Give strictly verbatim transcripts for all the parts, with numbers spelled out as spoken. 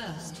First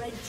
Red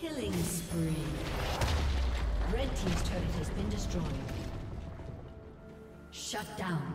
Killing spree. Red team's turret has been destroyed. Shut down.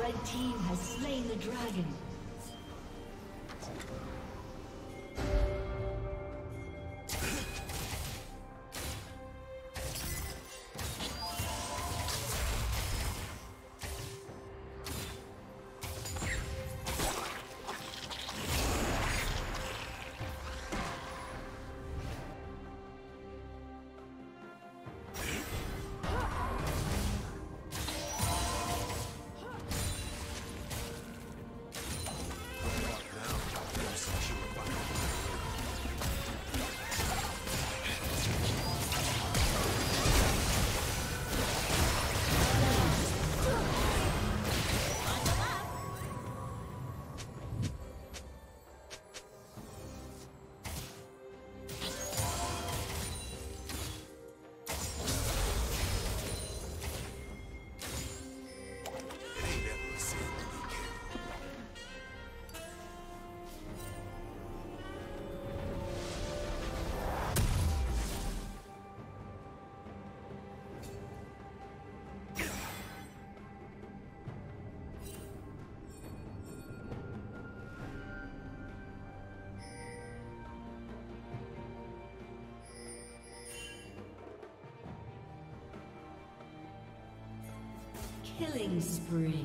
Red team has slain the dragon. Killing spree.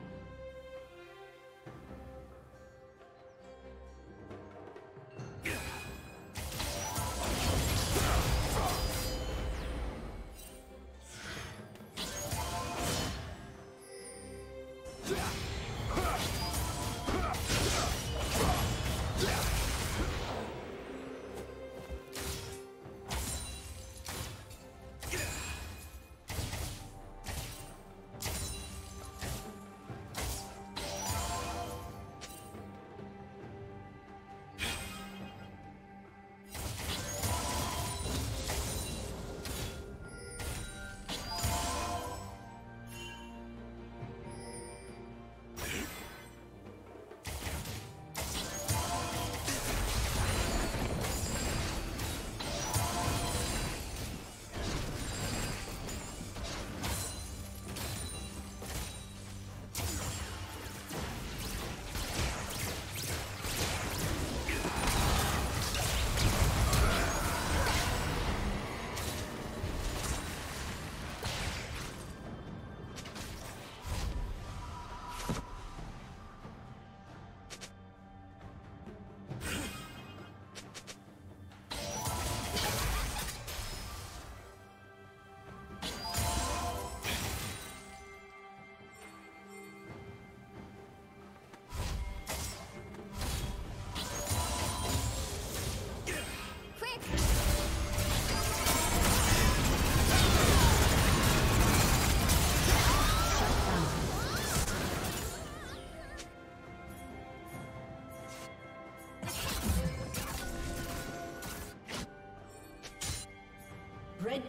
Red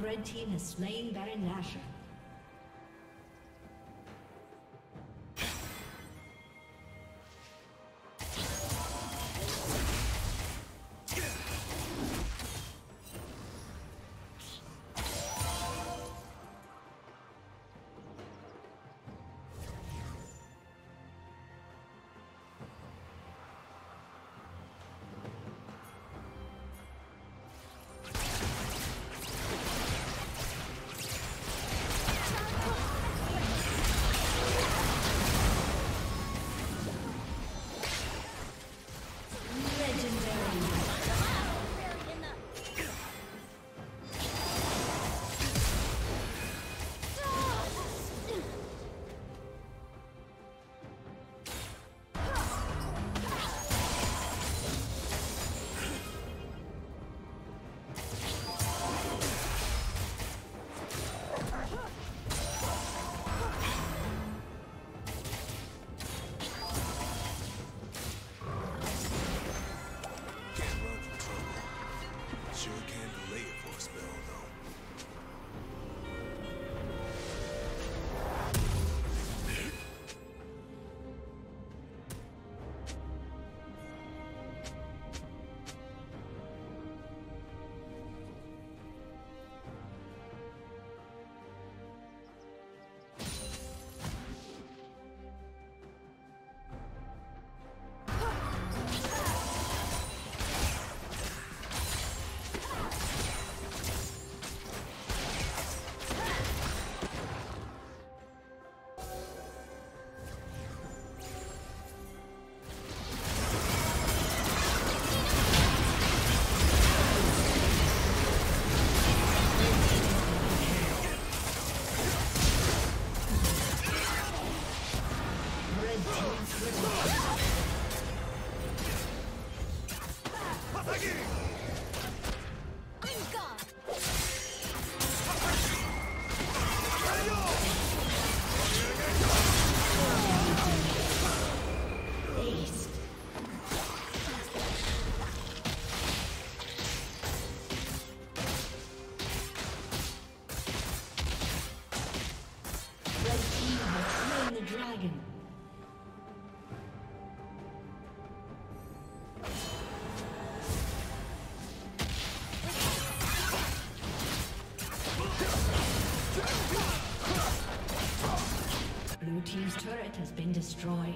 Red team has slain Baron Nashor. Blue team's turret has been destroyed.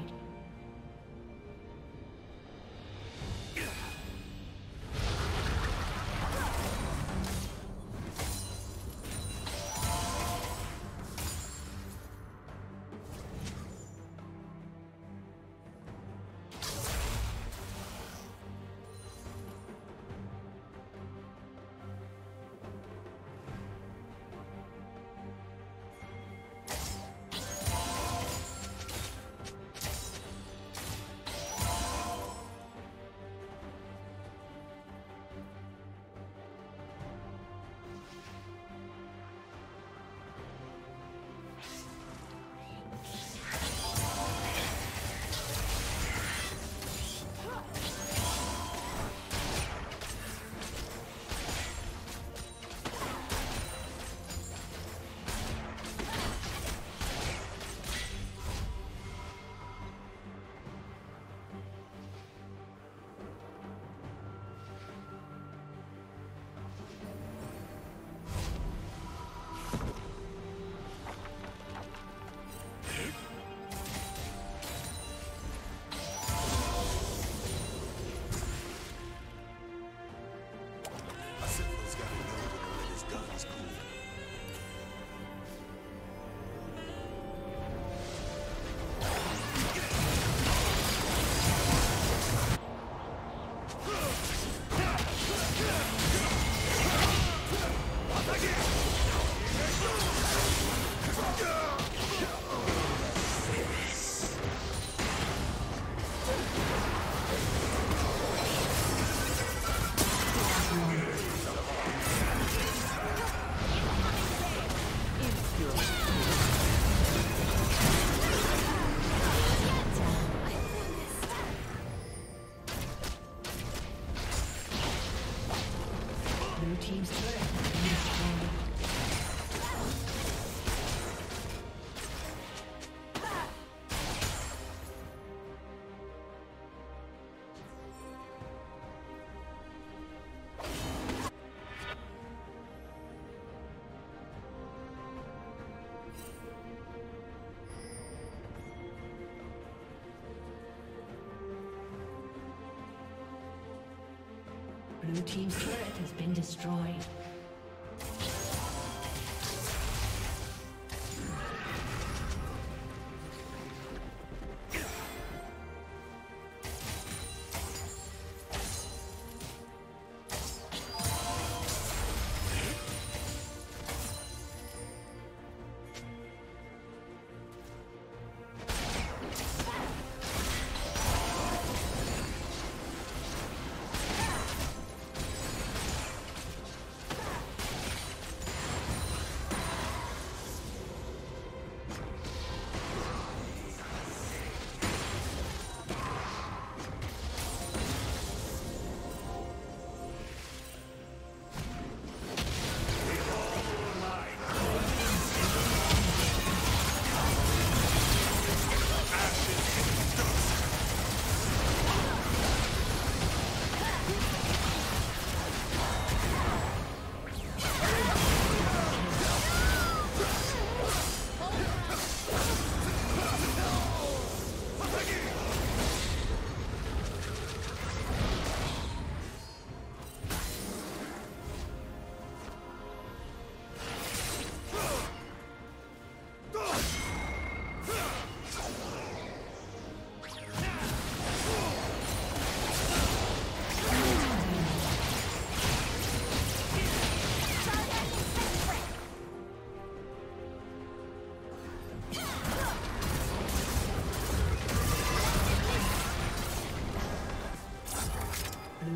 Blue team's turret has been destroyed.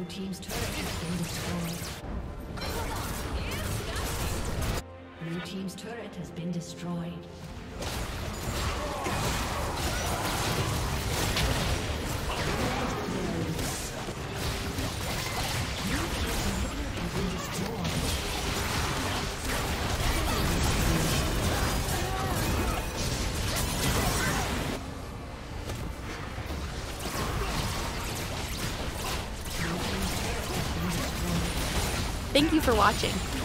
Team's turret has been destroyed. Blue team's turret has been destroyed. Thank you for watching.